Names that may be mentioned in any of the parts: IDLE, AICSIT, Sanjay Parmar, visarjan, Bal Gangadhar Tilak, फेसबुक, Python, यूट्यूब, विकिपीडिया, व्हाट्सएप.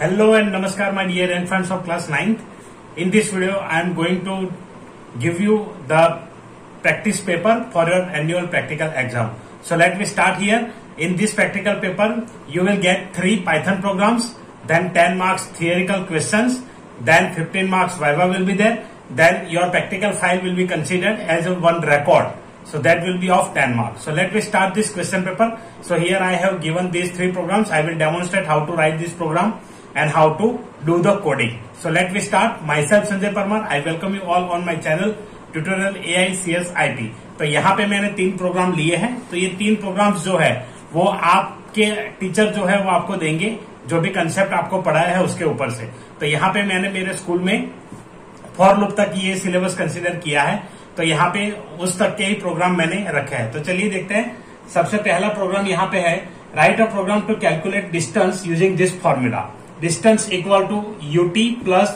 Hello and namaskar my dear infants of class 9th. In this video I am going to give you the practice paper for your annual practical exam. So let me start here. In this practical paper you will get 3 Python programs, then 10 marks theoretical questions, then 15 marks viva will be there, then your practical file will be considered as a one record. So that will be of 10 marks. So let me start this question paper. So here I have given these 3 programs. I will demonstrate how to write this program and how to do the coding. So let me start. Myself Sanjay Parmar, I welcome you all on my channel tutorial AICSIT. तो यहाँ पे मैंने 3 programme लिए हैं. तो ये 3 programme जो है वो आपके टीचर जो है वो आपको देंगे, जो भी कंसेप्ट आपको पढ़ाया है उसके ऊपर से. तो यहाँ पे मैंने मेरे स्कूल में फॉर लूप तक ये सिलेबस कंसिडर किया है, तो यहाँ पे उस तक के ही प्रोग्राम मैंने रखा है. तो चलिए देखते हैं. सबसे पहला प्रोग्राम यहाँ पे है, write a program to calculate distance using this formula. Distance equal to UT plus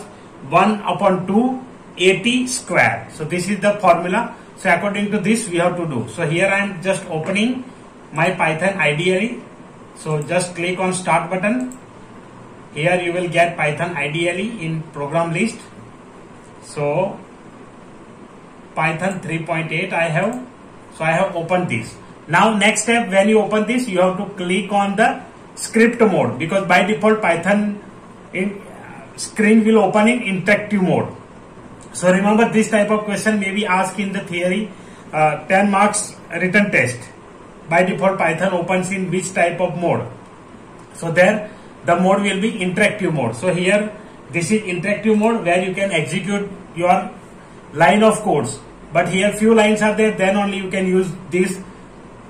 1/2 AT square. So this is the formula. So according to this we have to do. So here I am just opening my Python IDLE. So just click on start button. Here you will get Python IDLE in program list. So Python 3.8 I have. So I have opened this. Now next step, when you open this you have to click on the script mode, because by default Python screen will open in interactive mode. So remember, this type of question may be asked in the theory 10 marks written test. By default Python opens in which type of mode? So there the mode will be interactive mode. So here this is interactive mode where you can execute your line of codes, but here few lines are there, then only you can use this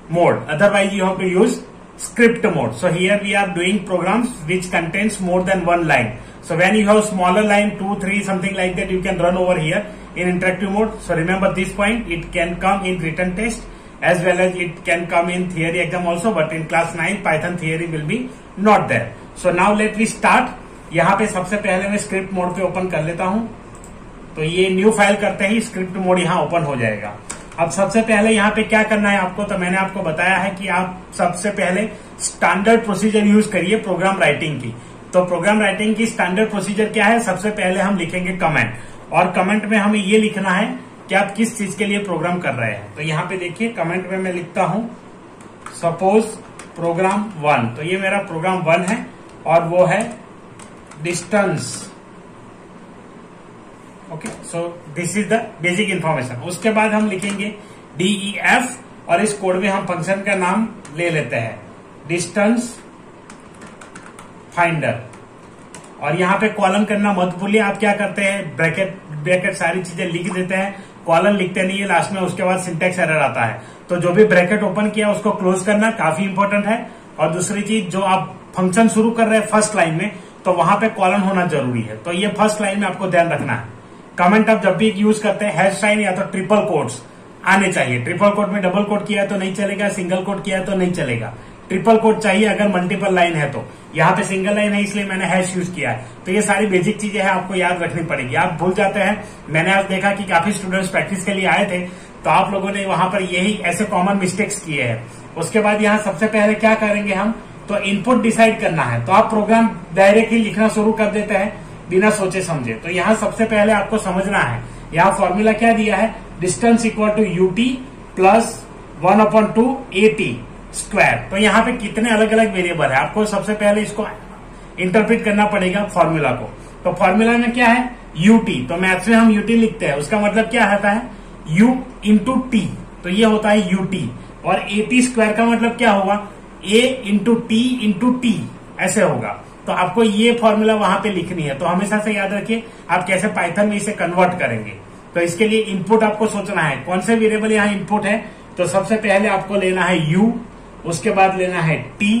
mode, otherwise you have to use script mode. So here we are doing programs which contains more than one line. So when you have smaller line 2, 3 something like that, you can run over here in interactive mode. So remember this point, it can come in written test as well as it can come in theory exam also, but in class 9 Python theory will be not there. So now let me start. यहाँ पे सबसे पहले मैं script mode पे open कर लेता हूँ. तो ये न्यू फाइल करते ही स्क्रिप्ट मोड यहाँ ओपन हो जाएगा. अब सबसे पहले यहाँ पे क्या करना है आपको, तो मैंने आपको बताया है कि आप सबसे पहले स्टैंडर्ड प्रोसीजर यूज करिए प्रोग्राम राइटिंग की. तो प्रोग्राम राइटिंग की स्टैंडर्ड प्रोसीजर क्या है, सबसे पहले हम लिखेंगे कमेंट, और कमेंट में हमें ये लिखना है कि आप किस चीज के लिए प्रोग्राम कर रहे हैं. तो यहाँ पे देखिए कमेंट में मैं लिखता हूं सपोज प्रोग्राम 1. तो ये मेरा प्रोग्राम 1 है और वो है distance. Okay, so this is the basic information. उसके बाद हम लिखेंगे DEF और इस कोड में हम फंक्शन का नाम ले लेते हैं डिस्टेंस फाइंडर. और यहाँ पे कॉलम करना मत भूलिए. आप क्या करते हैं, ब्रैकेट ब्रैकेट सारी चीजें लिख देते हैं, कॉलम लिखते नहीं है लास्ट में, उसके बाद सिंटेक्स एरर आता है. तो जो भी ब्रैकेट ओपन किया उसको क्लोज करना काफी इंपॉर्टेंट है. और दूसरी चीज, जो आप फंक्शन शुरू कर रहे हैं फर्स्ट लाइन में, तो वहां पे कॉलम होना जरूरी है. तो ये फर्स्ट लाइन में आपको ध्यान रखना है. कमेंट आप जब भी यूज करते हैं हैश साइन या तो ट्रिपल कोट्स आने चाहिए. ट्रिपल कोट में डबल कोट किया तो नहीं चलेगा, सिंगल कोट किया तो नहीं चलेगा. ट्रिपल कोट चाहिए अगर मल्टीपल लाइन है तो. यहाँ पे सिंगल लाइन है इसलिए मैंने हैश यूज किया है. तो ये सारी बेसिक चीजें हैं, आपको याद रखनी पड़ेगी. आप भूल जाते हैं. मैंने आज देखा कि काफी स्टूडेंट्स प्रैक्टिस के लिए आए थे, तो आप लोगों ने वहां पर यही ऐसे कॉमन मिस्टेक्स किए हैं. उसके बाद यहाँ सबसे पहले क्या करेंगे हम, तो इनपुट डिसाइड करना है. तो आप प्रोग्राम डायरेक्ट ही लिखना शुरू कर देते हैं बिना सोचे समझे. तो यहाँ सबसे पहले आपको समझना है, यहाँ फॉर्मूला क्या दिया है, distance equal to UT plus 1/2 AT square. तो यहाँ पे कितने अलग अलग वेरिएबल है, आपको सबसे पहले इसको इंटरप्रेट करना पड़ेगा फॉर्मूला को. तो फॉर्मूला में क्या है UT. तो मैथ्स में हम UT लिखते हैं, उसका मतलब क्या होता है U इंटू T. तो ये होता है UT. और AT स्क्वायर का मतलब क्या होगा, A इंटू T ऐसे होगा. तो आपको ये फॉर्मूला वहां पे लिखनी है. तो हमेशा से याद रखिए आप कैसे पाइथन में इसे कन्वर्ट करेंगे. तो इसके लिए इनपुट आपको सोचना है कौन से वेरिएबल यहाँ इनपुट है. तो सबसे पहले आपको लेना है U, उसके बाद लेना है T,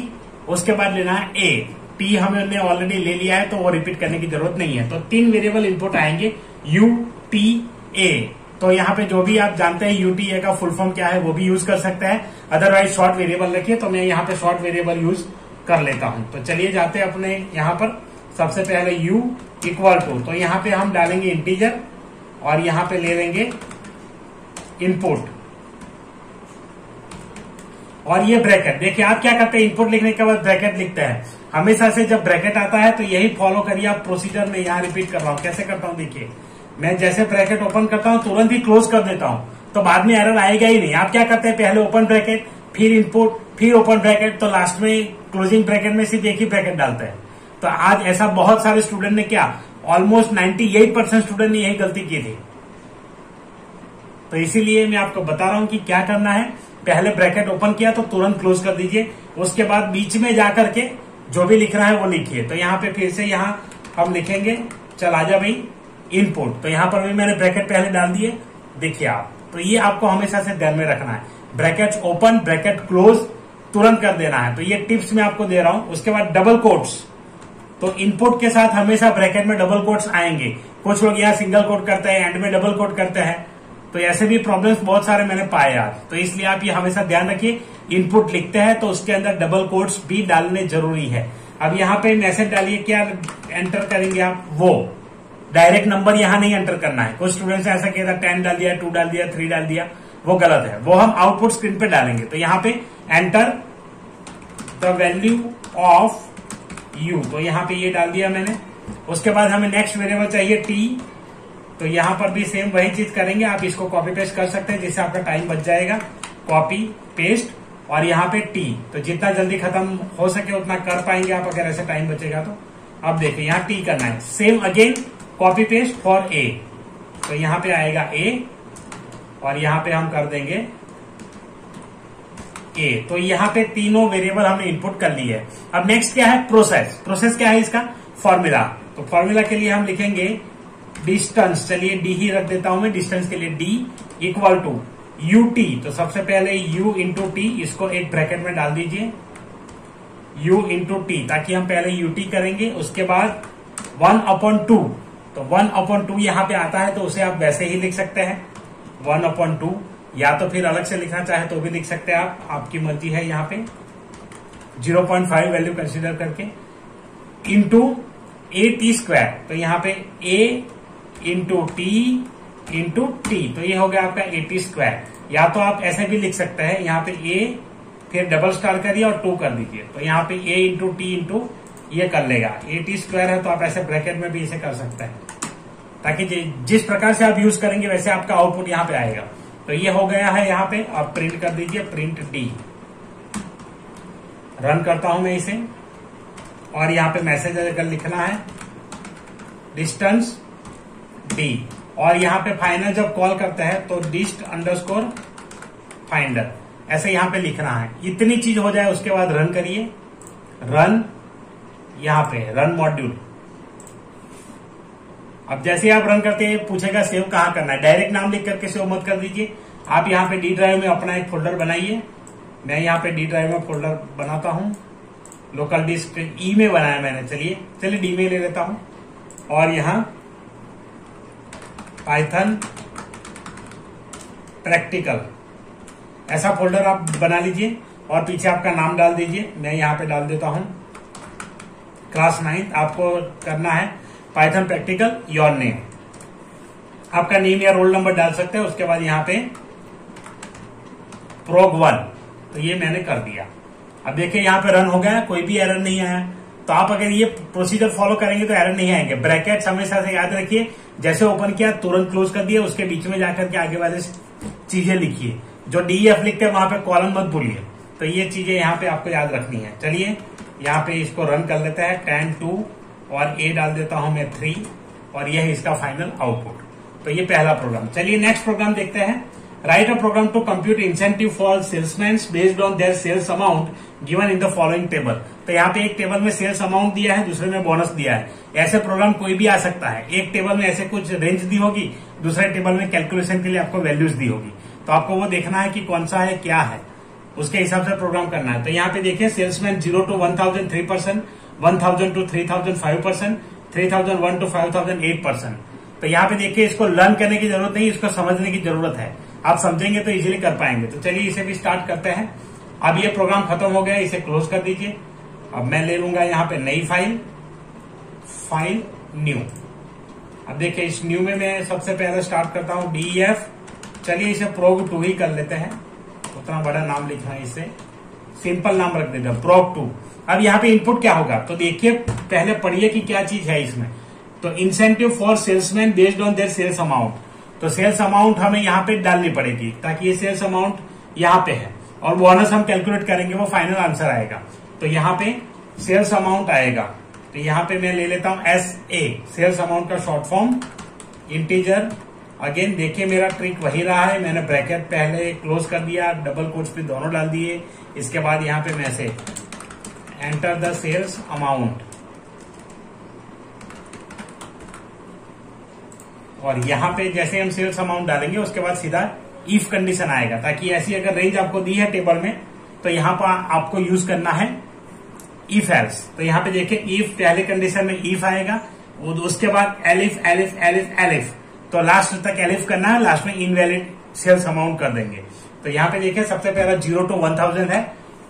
उसके बाद लेना है A. T हमने ऑलरेडी ले लिया है तो वो रिपीट करने की जरूरत नहीं है. तो 3 वेरिएबल इनपुट आएंगे U, T, A. तो यहाँ पे जो भी आप जानते हैं UT A का फुल फॉर्म क्या है वो भी यूज कर सकते हैं, अदरवाइज शॉर्ट वेरिएबल रखिए. तो मैं यहाँ पे शॉर्ट वेरिएबल यूज कर लेता हूँ. तो चलिए जाते हैं अपने यहाँ पर. सबसे पहले U इक्वल टू, तो यहाँ पे हम डालेंगे इंटीजर और यहाँ पे ले लेंगे इनपुट. और ये ब्रैकेट देखिए आप क्या करते हैं, इनपुट लिखने के बाद ब्रैकेट लिखते हैं हमेशा से। जब ब्रैकेट आता है तो यही फॉलो करिए आप प्रोसीजर में। यहाँ रिपीट कर रहा हूँ, कैसे करता हूँ देखिए, मैं जैसे ब्रैकेट ओपन करता हूँ तुरंत ही क्लोज कर देता हूँ तो बाद में एरर आएगा ही नहीं। आप क्या करते हैं, पहले ओपन ब्रैकेट फिर इनपुट फिर ओपन ब्रैकेट, तो लास्ट में क्लोजिंग ब्रैकेट में सिर्फ एक ही ब्रैकेट डालते हैं। तो आज ऐसा बहुत सारे स्टूडेंट ने क्या, ऑलमोस्ट 98% स्टूडेंट ने यही गलती की थी। तो इसीलिए मैं आपको बता रहा हूं कि क्या करना है, पहले ब्रैकेट ओपन किया तो तुरंत क्लोज कर दीजिए, उसके बाद बीच में जाकर के जो भी लिखना है वो लिखिए। तो यहाँ पे फिर से यहाँ हम लिखेंगे, चल आजा भाई इनपुट, तो यहाँ पर भी मैंने ब्रैकेट पहले डाल दिए, देखिए आप। तो ये आपको हमेशा से ध्यान में रखना है, ब्रैकेट ओपन ब्रैकेट क्लोज तुरंत कर देना है। तो ये टिप्स मैं आपको दे रहा हूं। उसके बाद डबल कोट्स, तो इनपुट के साथ हमेशा ब्रैकेट में डबल कोट्स आएंगे। कुछ लोग यहाँ सिंगल कोट करते हैं, एंड में डबल कोट करते हैं, तो ऐसे भी प्रॉब्लम्स बहुत सारे मैंने पाए आज। तो इसलिए आप ये हमेशा ध्यान रखिए, इनपुट लिखते हैं तो उसके अंदर डबल कोट्स भी डालने जरूरी है। अब यहाँ पे मैसेज डालिए, क्या एंटर करेंगे आप, वो डायरेक्ट नंबर यहाँ नहीं एंटर करना है। कुछ स्टूडेंट्स ऐसा किया था, 10 डाल दिया, 2 डाल दिया, 3 डाल दिया, वो गलत है, वो हम आउटपुट स्क्रीन पे डालेंगे। तो यहाँ पे enter the value of U, तो यहाँ पे ये डाल दिया मैंने। उसके बाद हमें नेक्स्ट वेरिएबल चाहिए टी, तो यहाँ पर भी सेम वही चीज करेंगे। आप इसको कॉपी पेस्ट कर सकते हैं जिससे आपका टाइम बच जाएगा, कॉपी पेस्ट, और यहाँ पे टी, तो जितना जल्दी खत्म हो सके उतना कर पाएंगे आप अगर ऐसे टाइम बचेगा तो। अब देखिए यहाँ टी करना है, same again copy paste for A, तो यहाँ पे आएगा ए और यहाँ पे हम कर देंगे ए। तो यहाँ पे तीनों वेरिएबल हमने इनपुट कर ली है। अब नेक्स्ट क्या है, प्रोसेस। प्रोसेस क्या है, इसका फॉर्मूला। तो फॉर्मूला के लिए हम लिखेंगे डिस्टेंस, चलिए डी ही रख देता हूं मैं, डिस्टेंस के लिए D equal to U T. तो सबसे पहले यू इंटू टी, इसको एक ब्रैकेट में डाल दीजिए यू इंटू टी, ताकि हम पहले यू टी करेंगे, उसके बाद 1/2। तो 1/2 यहाँ पे आता है तो उसे आप वैसे ही लिख सकते हैं 1/2, या तो फिर अलग से लिखना चाहे तो भी लिख सकते हैं आप, आपकी मर्जी है। यहाँ पे 0.5 वैल्यू कंसीडर करके इंटू ए टी स्क्वायर, तो यहाँ पे ए इंटू टी, तो ये हो गया आपका ए टी स्क्वायर। या तो आप ऐसे भी लिख सकते हैं, यहाँ पे ए फिर डबल स्टार करिए और 2 कर दीजिए, तो यहाँ पे ए इंटू टी इंटू ये कर लेगा, ए टी स्क्वायर है तो आप ऐसे ब्रैकेट में भी इसे कर सकते हैं, ताकि जिस प्रकार से आप यूज करेंगे वैसे आपका आउटपुट यहाँ पे आएगा। तो ये हो गया है यहाँ पे, आप प्रिंट कर दीजिए, प्रिंट डी, रन करता हूं मैं इसे। और यहाँ पे मैसेज अगर लिखना है डिस्टेंस डी, और यहाँ पे फाइनल जब कॉल करते हैं तो डिस्ट _ फाइंडर, ऐसे यहाँ पे लिखना है। इतनी चीज हो जाए उसके बाद रन करिए, रन, यहाँ पे रन मॉड्यूल। अब जैसे आप रन करते हैं पूछेगा सेव कहाँ करना है, डायरेक्ट नाम लिख करके सेव मत कर दीजिए। आप यहाँ पे डी ड्राइव में अपना एक फोल्डर बनाइए, मैं यहाँ पे डी ड्राइव में फोल्डर बनाता हूँ, लोकल डिस्क ई में बनाया मैंने, चलिए डी में ले लेता हूँ। और यहाँ पाइथन प्रैक्टिकल ऐसा फोल्डर आप बना लीजिए और पीछे आपका नाम डाल दीजिए, मैं यहाँ पे डाल देता हूँ क्लास 9। आपको करना है पाइथन प्रैक्टिकल, योर नेम, आपका नेम या रोल नंबर डाल सकते हैं। उसके बाद यहाँ पे prog1, तो ये मैंने कर दिया। अब देखिए यहाँ पे रन हो गया, कोई भी एरर नहीं आया। तो आप अगर ये प्रोसीजर फॉलो करेंगे तो एरर नहीं आएंगे। ब्रैकेट हमेशा से याद रखिए, जैसे ओपन किया तुरंत क्लोज कर दिया, उसके बीच में जाकर के आगे वाले चीजें लिखिए। जो DEF लिखते हैं वहां पे कॉलम मत भूलिए, तो ये चीजें यहाँ पे आपको याद रखनी है। चलिए यहाँ पे इसको रन कर लेते हैं, 10, 2 और ए डाल देता हूं मैं 3, और यह इसका फाइनल आउटपुट। तो ये पहला प्रोग्राम। चलिए नेक्स्ट प्रोग्राम देखते हैं। Write a program to compute incentive for salesman based on their sales amount given in the following table. तो यहाँ पे एक टेबल में सेल्स अमाउंट दिया है, दूसरे में बोनस दिया है। ऐसे प्रोग्राम कोई भी आ सकता है, एक टेबल में ऐसे कुछ रेंज दी होगी, दूसरे टेबल में कैलकुलेशन के लिए आपको वैल्यूज दी होगी। तो आपको वो देखना है कि कौन सा है क्या है, उसके हिसाब से प्रोग्राम करना है। तो यहाँ पे देखिए सेल्समैन 0 to 1000 3%, 1000 to 3000 5%, 3001 to 5000 8%। तो यहाँ पे देखिए इसको लर्न करने की जरूरत नहीं, इसको समझने की जरूरत है। आप समझेंगे तो इजीली कर पाएंगे। तो चलिए इसे भी स्टार्ट करते हैं। अब ये प्रोग्राम खत्म हो गया, इसे क्लोज कर दीजिए। अब मैं ले लूंगा यहाँ पे नई फाइल, फाइल न्यू। अब देखिये इस न्यू में मैं सबसे पहले स्टार्ट करता हूँ DEF, चलिए इसे prog2 ही कर लेते हैं, उतना बड़ा नाम लिखना है इसे सिंपल नाम रख देगा proc2। अब यहाँ पे इनपुट क्या होगा तो देखिए, पहले पढ़िए कि क्या चीज है इसमें। तो incentive for salesman based on their sales amount, तो सेल्स अमाउंट हमें यहाँ पे डालनी पड़ेगी ताकि ये सेल्स अमाउंट यहाँ पे है, और बोनस हम कैलकुलेट करेंगे वो फाइनल आंसर आएगा। तो यहाँ पे सेल्स अमाउंट आएगा, तो यहाँ पे मैं ले लेता हूं SA, सेल्स अमाउंट का शॉर्ट फॉर्म इंटीजर। अगेन देखिए मेरा ट्रिक वही रहा है, मैंने ब्रैकेट पहले क्लोज कर दिया, डबल कोट्स पे दोनों डाल दिए, इसके बाद यहाँ पे मैं से एंटर द सेल्स अमाउंट, और यहाँ पे जैसे हम सेल्स अमाउंट डालेंगे उसके बाद सीधा इफ कंडीशन आएगा, ताकि ऐसी अगर रेंज आपको दी है टेबल में तो यहाँ पर आपको यूज करना है इफ एल्स। तो यहाँ पे देखिए इफ पहले कंडीशन में इफ आएगा, उसके बाद एलिफ एलिफ एलिफ एलिफ, तो लास्ट तक एलिफ करना है, लास्ट में इनवैलिड सेल्स अमाउंट कर देंगे। तो यहाँ पे देखिए सबसे पहला 0 to 1000 है,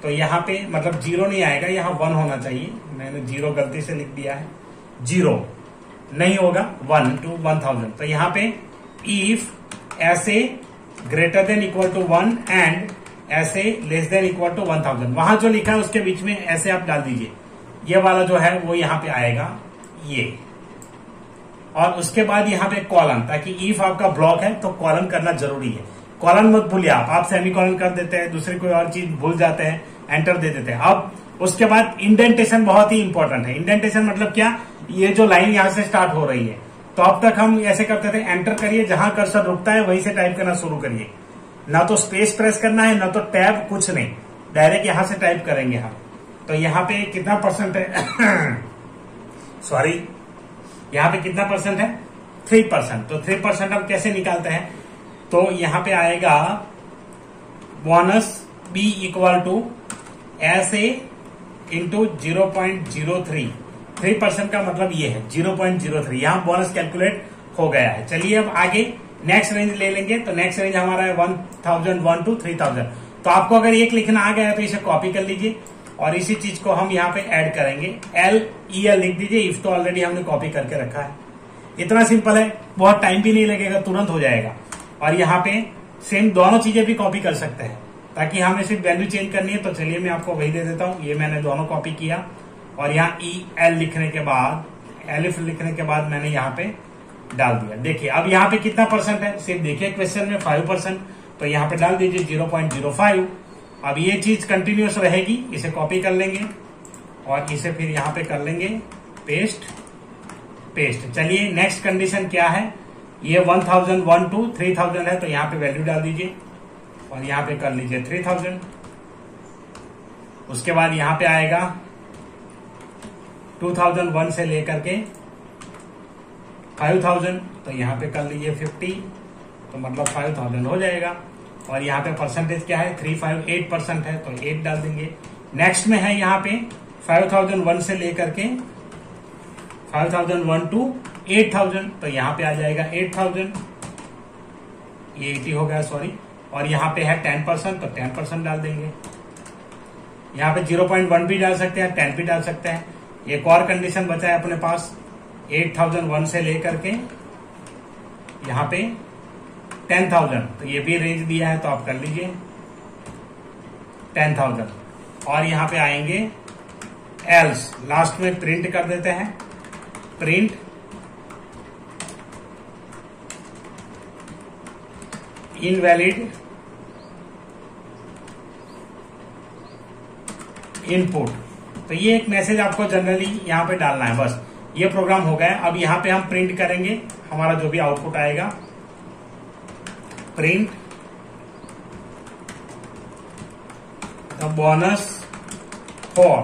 तो यहाँ पे मतलब 0 नहीं आएगा, यहाँ 1 होना चाहिए, मैंने 0 गलती से लिख दिया है, 0 नहीं होगा, 1 to 1000। तो यहाँ पे if SA greater than equal to 1 and SA less than equal to 1000, वहां जो लिखा है उसके बीच में ऐसे आप डाल दीजिए, ये वाला जो है वो यहाँ पे आएगा ये, और उसके बाद यहाँ पे कॉलन, ताकि इफ आपका ब्लॉक है तो कॉलन करना जरूरी है। कॉलन मत भूलिए आप सेमीकॉलन कर देते हैं, दूसरी कोई और चीज भूल जाते हैं, एंटर दे देते हैं। अब उसके बाद इंडेंटेशन बहुत ही इंपॉर्टेंट है। इंडेंटेशन मतलब क्या, ये जो लाइन यहाँ से स्टार्ट हो रही है, तो अब तक हम ऐसे करते थे, एंटर करिए, जहां कर्सर रुकता है वहीं से टाइप करना शुरू करिए, ना तो स्पेस प्रेस करना है ना तो टैब, कुछ नहीं, डायरेक्ट यहां से टाइप करेंगे हम। तो यहाँ पे कितना परसेंट है सॉरी यहाँ पे कितना परसेंट है 3%। तो 3% हम कैसे निकालते हैं, तो यहाँ पे आएगा bonus B equal to SA into 0.03, 3% का मतलब ये है 0.03, यहाँ बोनस कैलकुलेट हो गया है। चलिए अब आगे नेक्स्ट रेंज ले लेंगे, तो नेक्स्ट रेंज हमारा है 1001 to 3000। तो आपको अगर एक लिखना आ गया है तो इसे कॉपी कर लीजिए और इसी चीज को हम यहाँ पे ऐड करेंगे, LEL लिख दीजिए, इफ तो ऑलरेडी हमने कॉपी करके रखा है। इतना सिंपल है, बहुत टाइम भी नहीं लगेगा, तुरंत हो जाएगा। और यहाँ पे सेम दोनों चीजें भी कॉपी कर सकते हैं, ताकि हमें सिर्फ वैल्यू चेंज करनी है। तो चलिए मैं आपको वही दे देता हूँ, ये मैंने दोनों कॉपी किया, और यहाँ EL लिखने के बाद एलिफ लिखने के बाद मैंने यहाँ पे डाल दिया। देखिए अब यहाँ पे कितना परसेंट है, सिर्फ देखिए क्वेश्चन में 5%, तो यहाँ पे डाल दीजिए 0.05। अब ये चीज कंटिन्यूअस रहेगी, इसे कॉपी कर लेंगे और इसे फिर यहाँ पे कर लेंगे पेस्ट। चलिए नेक्स्ट कंडीशन क्या है, ये 1001 to 3000 है, तो यहाँ पे वैल्यू डाल दीजिए और यहाँ पे कर लीजिए 3000। उसके बाद यहाँ पे आएगा 2001 से लेकर के 5000, तो यहाँ पे कर लीजिए 50, तो मतलब 5000 हो जाएगा। और यहाँ पे परसेंटेज क्या है 358% है, तो 8 डाल देंगे। नेक्स्ट में है यहाँ पे 5001 से लेकर के 5001 to 8000, तो यहाँ पे आ जाएगा 8000, ये 80 हो गया सॉरी। और यहाँ पे है 10%, तो 10% डाल देंगे। यहाँ पे 0.1 भी डाल सकते हैं, 10 भी डाल सकते हैं। एक और कंडीशन बचा है अपने पास, 8001 से लेकर के यहाँ पे 10000, तो ये भी रेंज दिया है, तो आप कर लीजिए 10000। और यहाँ पे आएंगे एल्स, लास्ट में प्रिंट कर देते हैं, प्रिंट इनवैलिड इनपुट। तो ये एक मैसेज आपको जनरली यहाँ पे डालना है, बस ये प्रोग्राम हो गया। अब यहाँ पे हम प्रिंट करेंगे, हमारा जो भी आउटपुट आएगा print the bonus for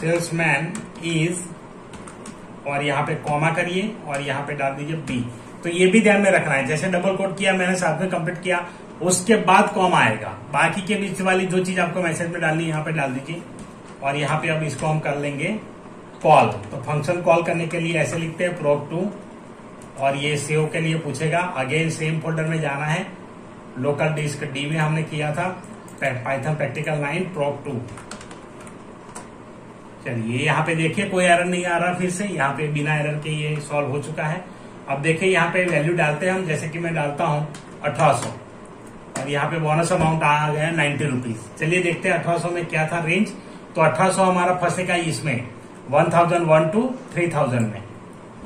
salesman is, और यहाँ पे कॉमा करिए और यहाँ पे डाल दीजिए बी। तो ये भी ध्यान में रखना है, जैसे डबल कोट किया मैंने, साथ में कंप्लीट किया, उसके बाद कॉमा आएगा, बाकी के बीच वाली जो चीज आपको मैसेज में डालनी है यहाँ पे डाल दीजिए। और यहाँ पे अब इसको हम कर लेंगे कॉल, तो फंक्शन कॉल करने के लिए ऐसे लिखते हैं proc2, और ये सेव के लिए पूछेगा। अगेन सेम फोल्डर में जाना है, लोकल डिस्क D में हमने किया था पाइथन प्रैक्टिकल 9 proc2। चलिए यहाँ पे देखिए कोई एरर नहीं आ रहा, फिर से यहाँ पे बिना एरर के ये सॉल्व हो चुका है। अब देखिए यहाँ पे वैल्यू डालते हैं हम, जैसे कि मैं डालता हूँ 1800, अब यहाँ पे बोनस अमाउंट आ गया 90 रुपीज। चलिए देखते हैं 1800 में क्या था रेंज। तो 1800 हमारा फंसेगा इसमें 1001 to 3000 में।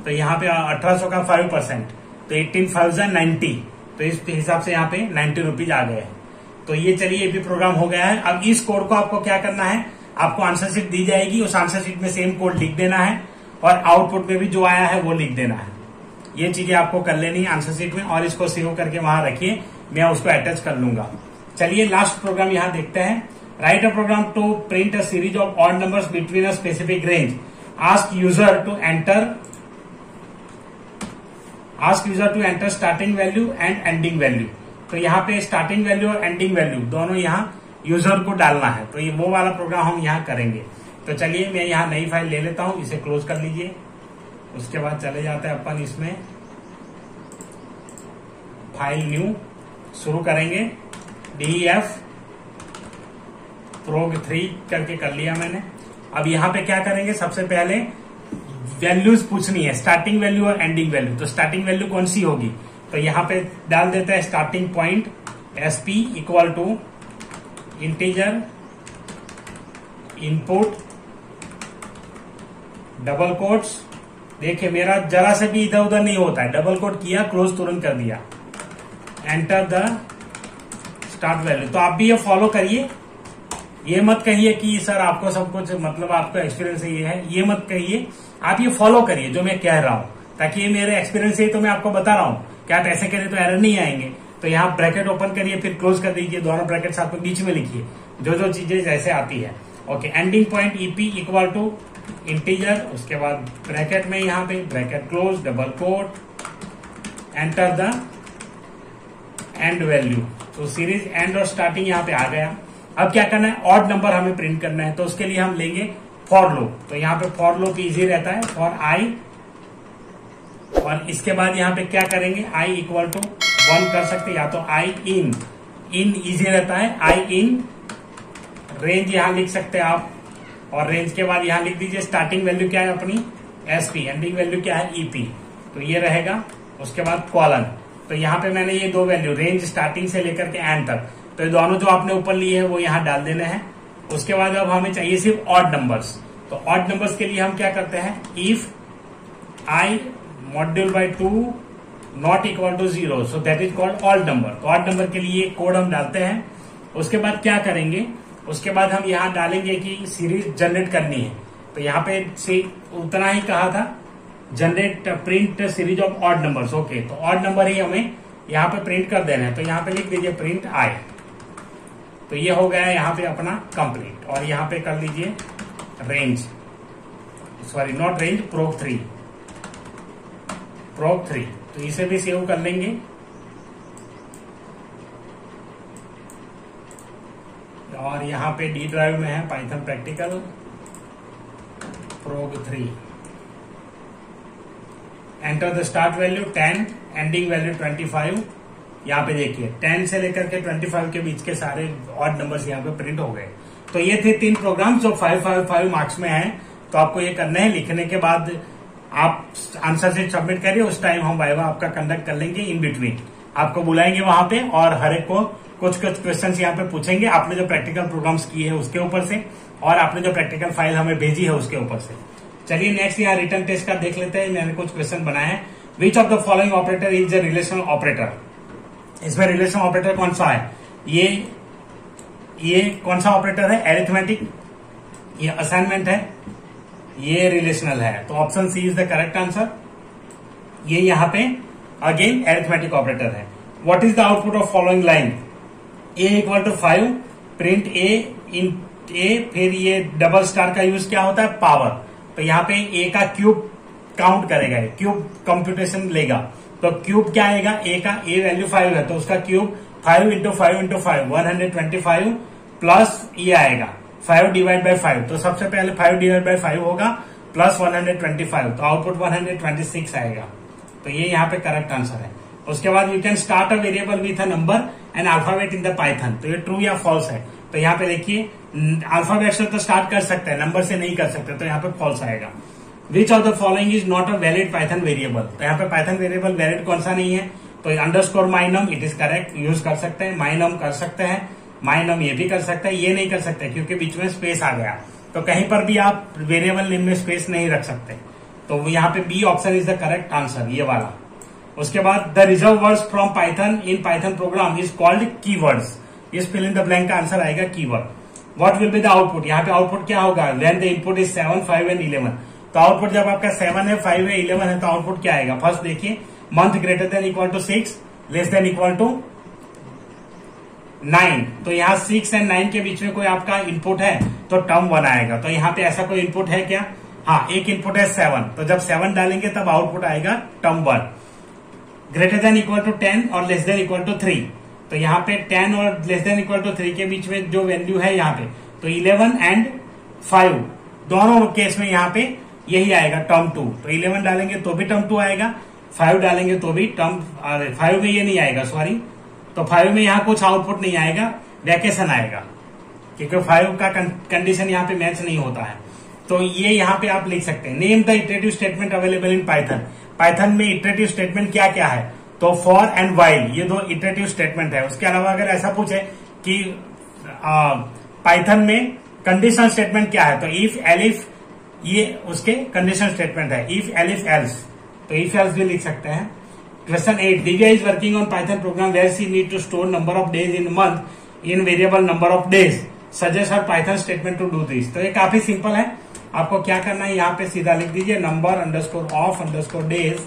तो यहाँ पे 1800 का 5% तो 18090। तो इस हिसाब से यहाँ पे 90 रुपीज आ गए। तो ये चलिए ये भी प्रोग्राम हो गया है। अब इस कोड को आपको क्या करना है, आपको आंसर शीट दी जाएगी, उस आंसर शीट में सेम कोड लिख देना है और आउटपुट में भी जो आया है वो लिख देना है। ये चीजें आपको कर लेनी है आंसर शीट में और इसको सेव करके वहां रखिए, मैं उसको अटैच कर लूंगा। चलिए लास्ट प्रोग्राम यहाँ देखते हैं। Write a program to print a series of odd numbers between a specific range. Ask user to enter starting value and ending value. तो यहाँ पे स्टार्टिंग वैल्यू और एंडिंग वैल्यू दोनों यहाँ यूजर को डालना है। तो ये वो वाला प्रोग्राम हम यहाँ करेंगे। तो चलिए मैं यहाँ नई फाइल ले लेता हूँ, इसे क्लोज कर लीजिए। उसके बाद चले जाते हैं अपन इसमें, फाइल न्यू शुरू करेंगे, def prog3 करके कर लिया मैंने। अब यहाँ पे क्या करेंगे, सबसे पहले वैल्यूज पूछनी है, स्टार्टिंग वैल्यू और एंडिंग वैल्यू। तो स्टार्टिंग वैल्यू कौन सी होगी, तो यहाँ पे डाल देते हैं starting point sp equal to integer input double quotes. देखिए मेरा जरा से भी इधर उधर नहीं होता है, डबल कोट किया, क्लोज तुरंत कर दिया, एंटर द स्टार्ट वैल्यू। तो आप भी ये फॉलो करिए, ये मत कहिए कि सर आपको सब कुछ मतलब आपका एक्सपीरियंस ये है, ये मत कहिए, आप ये फॉलो करिए जो मैं कह रहा हूं, ताकि ये मेरे एक्सपीरियंस से ही तो मैं आपको बता रहा हूं कि आप ऐसे करें तो एरर नहीं आएंगे। तो यहाँ ब्रैकेट ओपन करिए, फिर क्लोज कर दीजिए, दोनों ब्रैकेट आपको बीच में लिखिए जो जो चीजें जैसे आती है। Okay, ending point EP equal to integer, उसके बाद ब्रैकेट में यहाँ पे bracket close double quote enter the end value. तो सीरीज एंड और स्टार्टिंग यहाँ पे आ गया। अब क्या करना है, ऑड नंबर हमें प्रिंट करना है। तो उसके लिए हम लेंगे फॉर लूप। तो यहाँ पे फॉर लूप इजी रहता है, फॉर आई, और इसके बाद यहाँ पे क्या करेंगे आई इक्वल टू 1 कर सकते, या तो आई इन, इन इजी रहता है, आई इन रेंज यहाँ लिख सकते हैं आप, और रेंज के बाद यहाँ लिख दीजिए स्टार्टिंग वैल्यू क्या है अपनी एसपी, एंडिंग वैल्यू क्या है ईपी। तो ये रहेगा, उसके बाद कॉलन। तो यहाँ पे मैंने ये दो वैल्यू रेंज स्टार्टिंग से लेकर के एंड तक, तो ये दोनों जो आपने ऊपर लिए है वो यहाँ डाल देने हैं। उसके बाद अब हमें चाहिए सिर्फ ऑड नंबर्स। तो ऑड नंबर्स के लिए हम क्या करते हैं, if I module by 2 not equal to 0 so that is called odd number. तो ऑड नंबर के लिए कोड हम डालते हैं। उसके बाद क्या करेंगे, उसके बाद हम यहाँ डालेंगे कि सीरीज जनरेट करनी है। तो यहाँ पे से उतना ही कहा था, generate print series of odd numbers. Okay, तो ऑड नंबर ही हमें यहाँ पे प्रिंट कर देना है। तो यहाँ पे लिख दीजिए प्रिंट आई। तो ये हो गया यहाँ पे अपना कंप्लीट। और यहाँ पे कर लीजिए range, sorry not range, prog three. तो इसे भी सेव कर लेंगे और यहाँ पे डी ड्राइव में है Python practical prog3। Enter the start value 10, ending value 25। यहाँ पे देखिए 10 से लेकर के 25 के बीच के सारे ऑड नंबर्स यहाँ पे प्रिंट हो गए। तो ये थे 3 प्रोग्राम जो 5 मार्क्स में है। तो आपको ये करना है, लिखने के बाद आप आंसर शीट सबमिट करिए। उस टाइम हम वाइवा आपका कंडक्ट कर लेंगे, इन बिटवीन आपको बुलाएंगे वहां पे और हर एक को कुछ कुछ क्वेश्चंस यहाँ पे पूछेंगे, आपने जो प्रैक्टिकल प्रोग्राम्स किए हैं उसके ऊपर से, और आपने जो प्रैक्टिकल फाइल हमें भेजी है उसके ऊपर से। चलिए नेक्स्ट यहाँ रिटन टेस्ट का देख लेते हैं। मैंने कुछ क्वेश्चन बनाए हैं। Which of the following operator is a relational operator. इसमें रिलेशनल ऑपरेटर कौन सा है, ये कौन सा ऑपरेटर है, एरिथमेटिक, ये असाइनमेंट है, ये रिलेशनल है। तो option C is the correct answer. ये यहाँ पे अगेन एरिथमेटिक ऑपरेटर है। What is the output of following line, A equal to 5 print A in A, फिर ये डबल स्टार का यूज क्या होता है, पावर। तो यहाँ पे ए का क्यूब काउंट करेगा, क्यूब कंप्यूटेशन लेगा। तो क्यूब क्या आएगा, ए का ए वैल्यू 5 है तो उसका क्यूब 5 इंटू 5 इंटू 5 125 प्लस ये आएगा 5 डिवाइड बाय 5। तो सबसे पहले 5 डिवाइड बाय 5 होगा प्लस 125, तो आउटपुट 126 आएगा। तो ये यहाँ पे करेक्ट आंसर है। उसके बाद you can start a variable with a number and alphabet in the Python. तो ये ट्रू या फॉल्स है। तो यहाँ पे देखिए अल्फाबेट से तो स्टार्ट कर सकते हैं, नंबर से नहीं कर सकते, तो यहाँ पे फॉल्स आएगा। Which of the following is not a valid Python variable. तो यहाँ पे पाइथन वेरिएबल वैलिड कौन सा नहीं है, तो अंडरस्कोर माइनम इट इज करेक्ट यूज कर सकते हैं, माइनम कर सकते हैं, माइनम ये भी कर सकते हैं, ये नहीं कर सकते क्योंकि बीच में स्पेस आ गया। तो कहीं पर भी आप वेरिएबल नेम में स्पेस नहीं रख सकते। तो यहाँ पे B option is the correct answer, ये वाला। उसके बाद the reserve words from Python in Python program is called keywords, इस फिल इन द ब्लैंक का आंसर आएगा keyword. What will be the output, यहाँ पे आउटपुट क्या होगा when the input is 7, 5 and 11। तो आउटपुट जब आपका 7 है 5 है 11 है तो आउटपुट क्या आएगा। फर्स्ट देखिए month greater than equal to 6 less than equal to 9। तो यहाँ 6 और 9 के बीच में कोई आपका इनपुट है तो टर्म 1 आएगा। तो यहाँ पे ऐसा कोई इनपुट है क्या, हाँ एक इनपुट है 7। तो जब 7 डालेंगे तब आउटपुट आएगा term 1। Greater than equal to 10 और लेस देन इक्वल टू 3। तो यहाँ पे 10 और लेस देन इक्वल टू 3 के बीच में जो वैल्यू है यहाँ पे, तो 11 और 5 दोनों केस में यहाँ पे यही आएगा टर्म 2। तो 11 डालेंगे तो भी टर्म 2 आएगा, 5 डालेंगे तो भी टर्म 5 में ये नहीं आएगा, सॉरी। तो 5 में यहाँ कुछ आउटपुट नहीं आएगा, वैकेशन आएगा क्योंकि 5 का कंडीशन यहाँ पे मैच नहीं होता है। तो ये यहाँ पे आप लिख सकते हैं। Name the iterative statement available in Python, Python में इटरेटिव स्टेटमेंट क्या क्या है, तो फॉर एंड वाइल ये दो इटरेटिव स्टेटमेंट है। उसके अलावा अगर ऐसा पूछे कि पाइथन में कंडीशनल स्टेटमेंट क्या है, तो इफ एलिफ, ये उसके कंडीशनल स्टेटमेंट है, इफ एलिफ एल्स, तो इफ एल्स भी लिख सकते हैं। Question 8, Divya is working on Python program where she need to store number of days in month in variable number of days, suggest her Python statement to do this. तो ये काफी simple है, आपको क्या करना है यहाँ पे सीधा लिख दीजिए number underscore of underscore days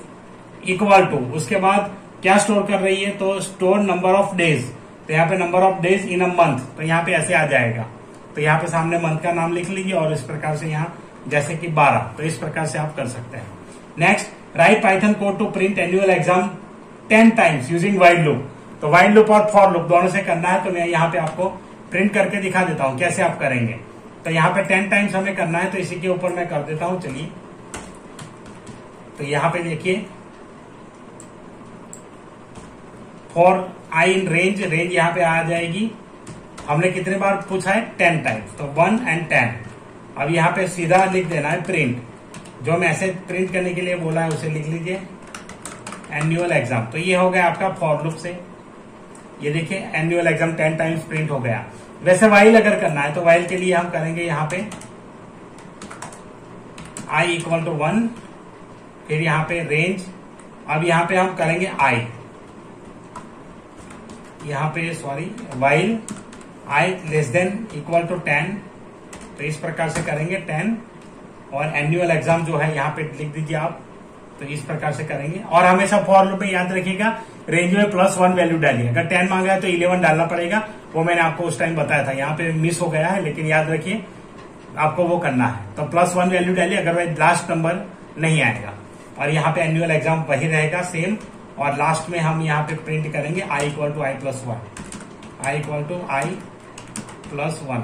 equal to, उसके बाद क्या स्टोर कर रही है, तो स्टोर नंबर ऑफ डेज। तो यहाँ पे number of days in a month, तो यहाँ पे ऐसे आ जाएगा। तो यहाँ पे सामने मंथ का नाम लिख लीजिए और इस प्रकार से यहाँ जैसे कि 12, तो इस प्रकार से आप कर सकते हैं। Next, write Python code to print annual exam 10 times using while loop. तो वाइल लूप और फॉर लूप दोनों से करना है, तो मैं यहाँ पे आपको प्रिंट करके दिखा देता हूँ कैसे आप करेंगे। तो यहाँ पे 10 टाइम्स हमें करना है, तो इसी के ऊपर मैं कर देता हूँ। चलिए, तो यहाँ पे देखिए for I in range, range यहाँ पे आ जाएगी। हमने कितने बार पूछा है 10 टाइम्स, तो 1 और 10। अब यहाँ पे सीधा लिख देना है प्रिंट, जो मैसेज प्रिंट करने के लिए बोला है उसे लिख लीजिए एनुअल एग्जाम। तो ये हो गया आपका फॉर लूप से, ये देखिए एनुअल एग्जाम 10 टाइम्स प्रिंट हो गया। वैसे वाइल अगर करना है तो वाइल के लिए हम करेंगे यहाँ पे i इक्वल टू 1, फिर यहाँ पे रेंज। अब यहाँ पे हम करेंगे वाइल i < 10 तो इस प्रकार से करेंगे 10, और एनुअल एग्जाम जो है यहाँ पे लिख दीजिए आप, तो इस प्रकार से करेंगे। और हमेशा फॉर लूप में याद रखिएगा रेंज में +1 वैल्यू डालिए, अगर 10 मांगा है तो 11 डालना पड़ेगा, वो मैंने आपको उस टाइम बताया था, यहाँ पे मिस हो गया है लेकिन याद रखिए आपको वो करना है। तो +1 वैल्यू डालिए, अगर लास्ट नंबर नहीं आएगा। और यहाँ पे एनुअल एग्जाम वही रहेगा सेम, और लास्ट में हम यहाँ पे प्रिंट करेंगे i equal to I plus one.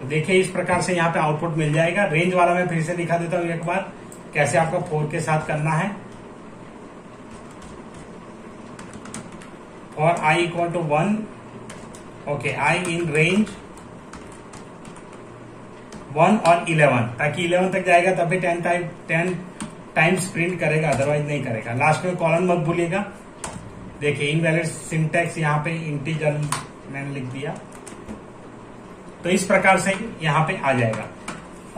तो देखिए इस प्रकार से यहाँ पे आउटपुट मिल जाएगा। रेंज वाला मैं फिर से दिखा देता हूँ एक बार कैसे आपको 4 के साथ करना है। और i equal to 1, okay I in range 1 और 11, ताकि 11 तक जाएगा तभी 10 टाइम्स प्रिंट करेगा, अदरवाइज नहीं करेगा। लास्ट में कॉलन मत भूलिएगा। देखिए इनवैलिड सिंटैक्स यहाँ पे इंटीजर मैंने लिख दिया, तो इस प्रकार से यहाँ पे आ जाएगा।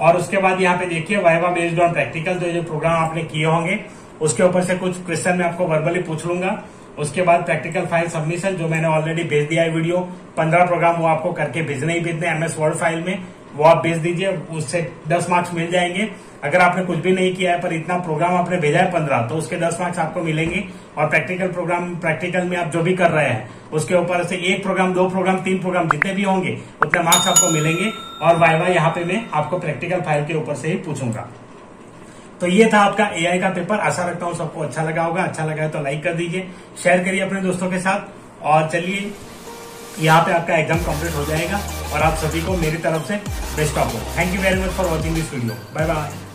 और उसके बाद यहाँ पे देखिए वाइवा बेस्ड ऑन प्रैक्टिकल, तो जो प्रोग्राम आपने किए होंगे उसके ऊपर से कुछ क्वेश्चन मैं आपको वर्बली पूछ लूंगा। उसके बाद प्रैक्टिकल फाइल सबमिशन जो मैंने ऑलरेडी भेज दिया है, वीडियो 15 प्रोग्राम वो आपको करके भेजने ही भेजने MS Word फाइल में, वो आप भेज दीजिए, उससे 10 मार्क्स मिल जाएंगे। अगर आपने कुछ भी नहीं किया है पर इतना प्रोग्राम आपने भेजा है 15, तो उसके 10 मार्क्स आपको मिलेंगे। और प्रैक्टिकल में आप जो भी कर रहे हैं उसके ऊपर से 1 प्रोग्राम 2 प्रोग्राम 3 प्रोग्राम जितने भी होंगे उतने मार्क्स आपको मिलेंगे। और वाइवा यहाँ पे मैं आपको प्रैक्टिकल फाइल के ऊपर से ही पूछूंगा। तो ये था आपका AI का पेपर, आशा रखता हूँ सबको अच्छा लगा होगा। अच्छा लगा है तो लाइक कर दीजिए, शेयर करिए अपने दोस्तों के साथ, और चलिए यहाँ पे आपका एग्जाम कंप्लीट हो जाएगा। और आप सभी को मेरी तरफ से best of luck. Thank you very much for watching this video. Bye bye.